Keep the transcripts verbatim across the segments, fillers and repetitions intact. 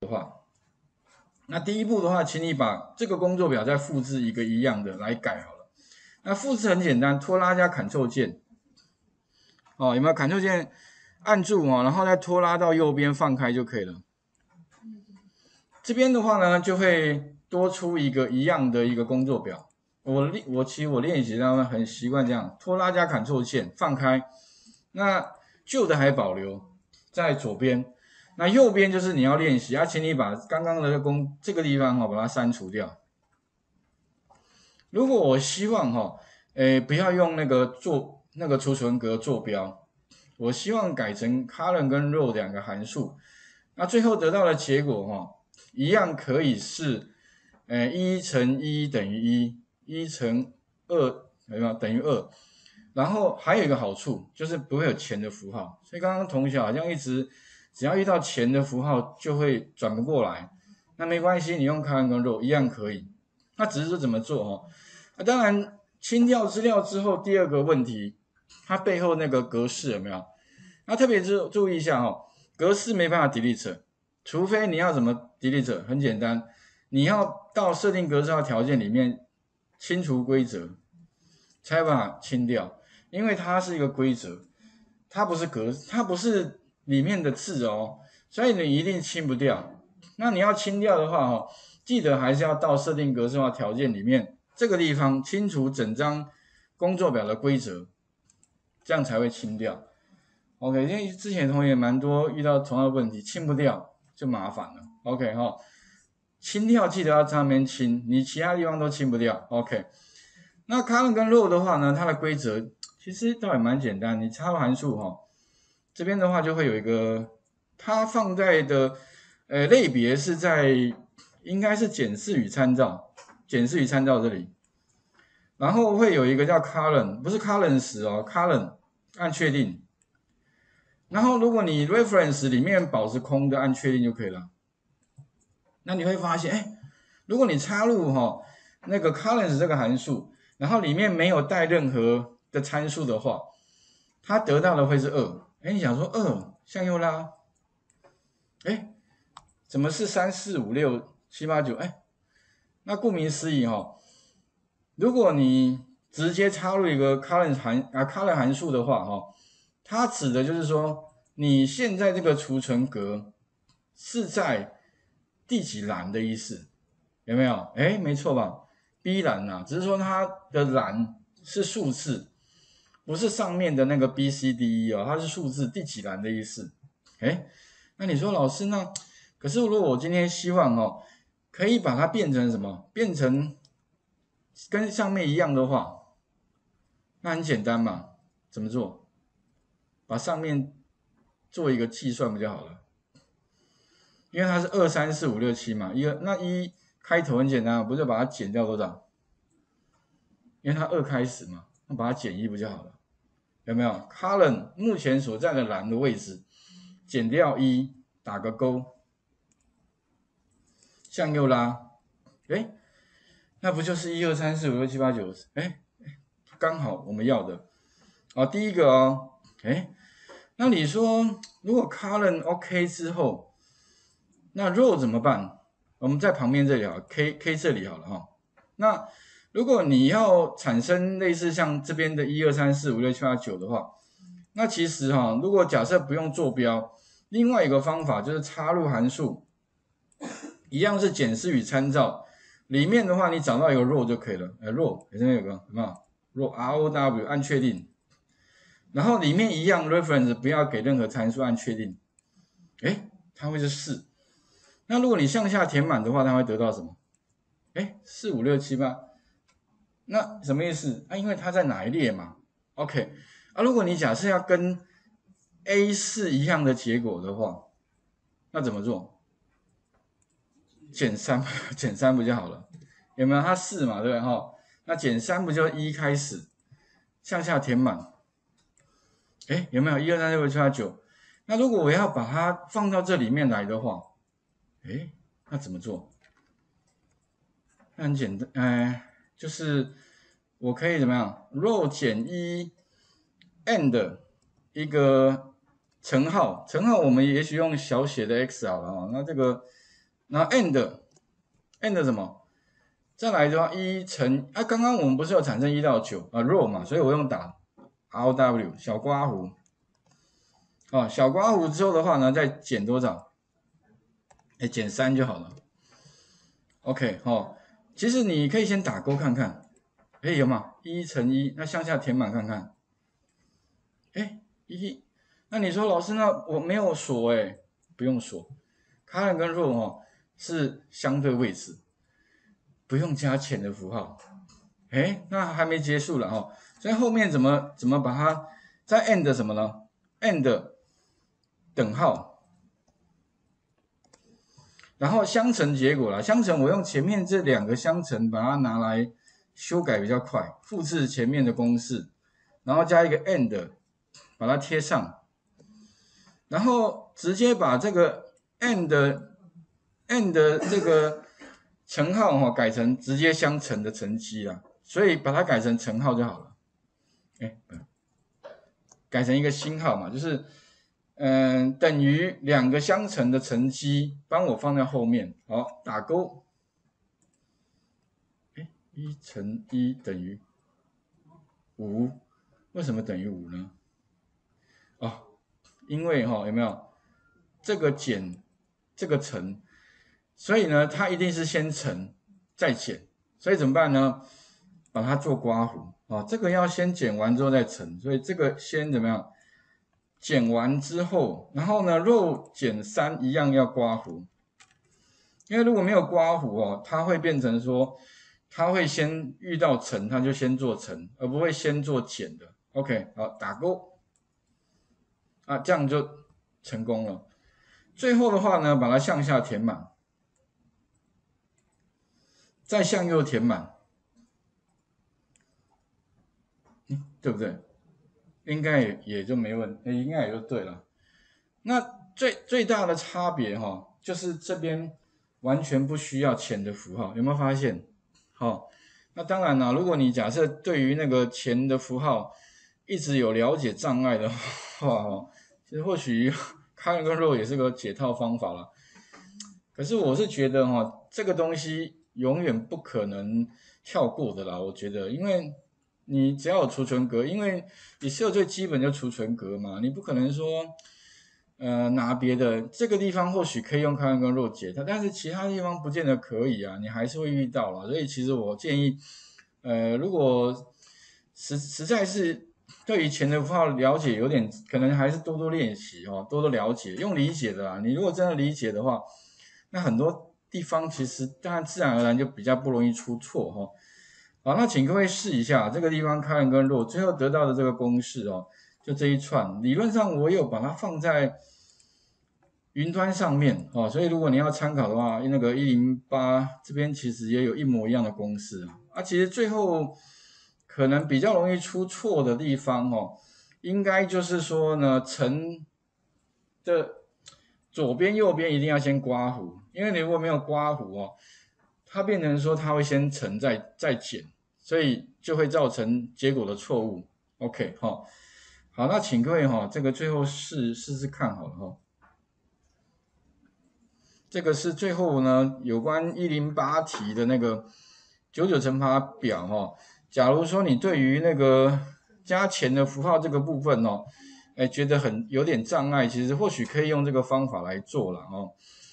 的话，那第一步的话，请你把这个工作表再复制一个一样的来改好了。那复制很简单，拖拉加 Ctrl 键，哦，有没有 Ctrl 键按住哦，然后再拖拉到右边放开就可以了。这边的话呢，就会多出一个一样的一个工作表。我练我其实我练习他们很习惯这样，拖拉加 Ctrl 键放开，那旧的还保留在左边。 那右边就是你要练习啊，请你把刚刚的工这个地方哦，把它删除掉。如果我希望哈、哦，诶，不要用那个做那个储存格坐标，我希望改成 column 跟 row 两个函数。那最后得到的结果哈、哦，一样可以是，诶， 一乘一等于一， 一乘二有没有等于二？然后还有一个好处就是不会有钱的符号，所以刚刚同学好像一直。 只要遇到钱的符号就会转不过来，那没关系，你用 column 跟 row 一样可以。那只是说怎么做哦。啊，当然清掉资料之后，第二个问题，它背后那个格式有没有？那特别注注意一下哦，格式没办法 delete， 除非你要怎么 delete？ 很简单，你要到设定格式化条件里面清除规则，才有办法清掉，因为它是一个规则，它不是格，它不是。 里面的字哦，所以你一定清不掉。那你要清掉的话哦，记得还是要到设定格式化条件里面这个地方清除整张工作表的规则，这样才会清掉。OK， 因为之前同学蛮多遇到同样的问题，清不掉就麻烦了。OK 哈、哦，清掉记得要上面清，你其他地方都清不掉。OK， 那 column 跟 row 的话呢，它的规则其实倒也蛮简单，你插入函数哈、哦。 这边的话就会有一个，它放在的，呃，类别是在应该是检视与参照，检视与参照这里，然后会有一个叫 column， 不是 columns 哦 ，column 按确定，然后如果你 reference 里面保持空的，按确定就可以了。那你会发现，哎，如果你插入哈、哦、那个 columns 这个函数，然后里面没有带任何的参数的话，它得到的会是 二。 哎，你想说二向右拉，哎，怎么是三四五六七八九？哎，那顾名思义哈、哦，如果你直接插入一个 column 函啊 column 函数的话哈、哦，它指的就是说你现在这个储存格是在第几栏的意思，有没有？哎，没错吧 ？B 栏呐、啊，只是说它的栏是数字。 不是上面的那个 B C D E 哦，它是数字第几栏的意思。哎，那你说老师那，可是如果我今天希望哦，可以把它变成什么？变成跟上面一样的话，那很简单嘛，怎么做？把上面做一个计算不就好了？因为它是二三四五六七嘛，一那一开头很简单，不是把它减掉多少？因为它二开始嘛，那把它减一不就好了？ 有没有 column 目前所占的栏的位置，减掉一，打个勾，向右拉，哎，那不就是一二三四五六七八九十？哎，刚好我们要的。哦，第一个哦，哎，那你说如果 column OK 之后，那 row 怎么办？我们在旁边这里好 ，K K 这里好了哈、哦。那 如果你要产生类似像这边的一 二 三 四 五 六 七 八 九的话，那其实哈、哦，如果假设不用坐标，另外一个方法就是插入函数，一样是检视与参照里面的话，你找到一个 row 就可以了。呃 ，row 这边有个什么 row R O W 按确定，然后里面一样 reference 不要给任何参数，按确定，哎，它会是四。那如果你向下填满的话，它会得到什么？哎，四五六七八。 那什么意思？啊，因为它在哪一列嘛 ？OK， 啊，如果你假设要跟 A 是一样的结果的话，那怎么做？减三，减三不就好了？有没有？它四嘛，对不对？哈，那减三不就一开始向下填满？哎，有没有？一二三四五六七八九。那如果我要把它放到这里面来的话，哎，那怎么做？那很简单，哎。 就是我可以怎么样 ？row 减一 and 一个乘号，乘号我们也许用小写的 x 好了哦。那这个然后 and and 什么？再来的话一乘啊，刚刚我们不是有产生一到九啊 row 嘛，所以我用打 row 小刮弧。哦，小刮弧之后的话呢，再减多少？哎，减三就好了。OK 哦，其实你可以先打勾看看。 哎，有嘛？一乘一，那向下填满看看。哎，一，那你说老师，那我没有锁哎，不用锁。column 跟 row 哦是相对位置，不用加钱的符号。哎，那还没结束了哦，所以后面怎么怎么把它再 and 什么呢 ？and 等号，然后相乘结果啦，相乘我用前面这两个相乘把它拿来。 修改比较快，复制前面的公式，然后加一个 and， 把它贴上，然后直接把这个 and and 这个乘号哈、哦、改成直接相乘的乘积啦，所以把它改成乘号就好了。哎，改成一个星号嘛，就是嗯、呃、等于两个相乘的乘积，帮我放在后面，好打勾。 一乘一等于五，为什么等于五呢？哦，因为哈、哦、有没有这个减这个乘，所以呢它一定是先乘再减，所以怎么办呢？把它做刮弧哦，这个要先减完之后再乘，所以这个先怎么样？减完之后，然后呢row减三一样要刮弧，因为如果没有刮弧哦，它会变成说。 它会先遇到乘，它就先做乘，而不会先做减的。OK， 好，打勾啊，这样就成功了。最后的话呢，把它向下填满，再向右填满，嗯，对不对？应该也也就没问，应该也就对了。那最最大的差别哈、哦，就是这边完全不需要钱的符号，有没有发现？ 哦，那当然啦。如果你假设对于那个钱的符号一直有了解障碍的话，哦，其实或许column跟row也是个解套方法啦。可是我是觉得哈、哦，这个东西永远不可能跳过的啦。我觉得，因为你只要有储存格，因为你是有最基本的储存格嘛，你不可能说呃拿别的这个地方或许可以用column跟row解它，但是其他地方不见得可以啊，你还是会遇到啦。所以其实我建议，呃，如果实实在是对于钱的符号了解有点，可能还是多多练习哦，多多了解，用理解的啦。你如果真的理解的话，那很多地方其实当然自然而然就比较不容易出错哈、哦。好，那请各位试一下这个地方column跟row最后得到的这个公式哦。 就这一串，理论上我有把它放在云端上面哦，所以如果你要参考的话，那个一零八这边其实也有一模一样的公式啊。啊，其实最后可能比较容易出错的地方哦，应该就是说呢，乘的左边右边一定要先刮弧，因为你如果没有刮弧哦，它变成说它会先乘再再减，所以就会造成结果的错误。OK 哈、哦。 好，那请各位哈、哦，这个最后试试试看好了哈、哦。这个是最后呢有关一零八题的那个九九乘法表哈、哦。假如说你对于那个加钱的符号这个部分哦，哎觉得很有点障碍，其实或许可以用这个方法来做了哦。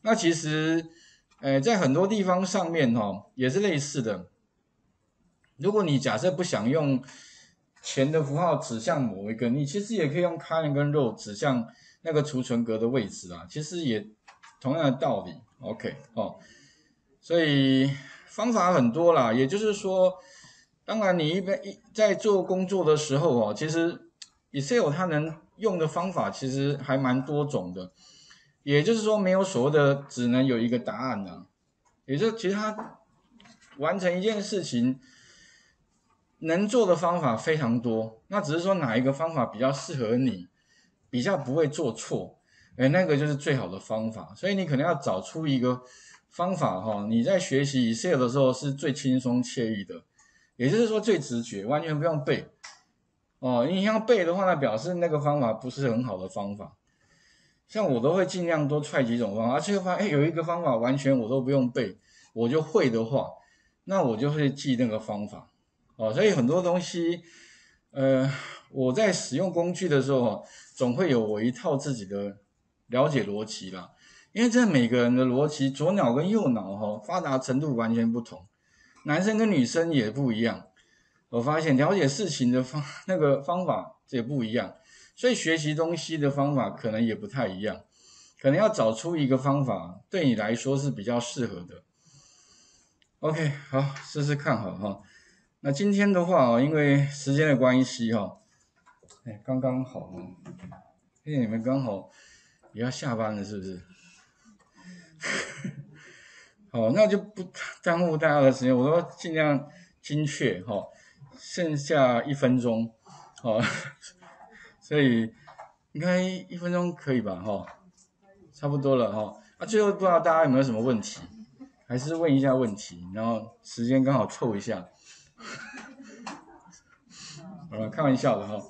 那其实哎在很多地方上面哦也是类似的。如果你假设不想用 钱的符号指向某一个，你其实也可以用column跟row指向那个储存格的位置啊，其实也同样的道理。OK 哦，所以方法很多啦，也就是说，当然你一般在做工作的时候哦，其实 Excel 它能用的方法其实还蛮多种的，也就是说没有所谓的只能有一个答案啊，也就其实它完成一件事情。 能做的方法非常多，那只是说哪一个方法比较适合你，比较不会做错，哎，那个就是最好的方法。所以你可能要找出一个方法哈，你在学习 Excel 的时候是最轻松惬意的，也就是说最直觉，完全不用背。哦，你要背的话呢，表示那个方法不是很好的方法。像我都会尽量多踹几种方法，而且又发现哎有一个方法完全我都不用背，我就会的话，那我就会记那个方法。哦，所以很多东西，呃，我在使用工具的时候，总会有我一套自己的了解逻辑啦。因为这每个人的逻辑，左脑跟右脑哈发达程度完全不同，男生跟女生也不一样。我发现了解事情的方那个方法也不一样，所以学习东西的方法可能也不太一样，可能要找出一个方法对你来说是比较适合的。OK， 好，试试看好哈。那今天的话哦，因为时间的关系哈，哎，刚刚好哦，哎，你们刚好也要下班了是不是？好，那就不耽误大家的时间，我都尽量精确哈。剩下一分钟，哦，所以应该一分钟可以吧，哈、哦，差不多了哈、哦。啊，最后不知道大家有没有什么问题，还是问一下问题，然后时间刚好凑一下。好了，开玩笑的哈、哦。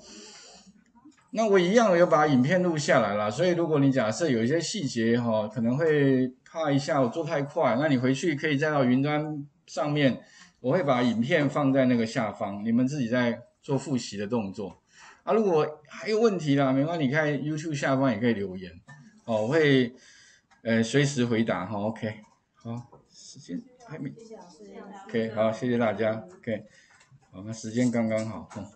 那我一样有把影片录下来了，所以如果你假设有一些细节哈、哦，可能会怕一下我做太快，那你回去可以再到云端上面。我会把影片放在那个下方，你们自己在做复习的动作啊。如果还有问题啦，没关系，你看 YouTube 下方也可以留言哦，我会呃随时回答哈、哦。OK， 好，时间还没 OK， 好，谢谢大家。OK， 好，那时间刚刚好。嗯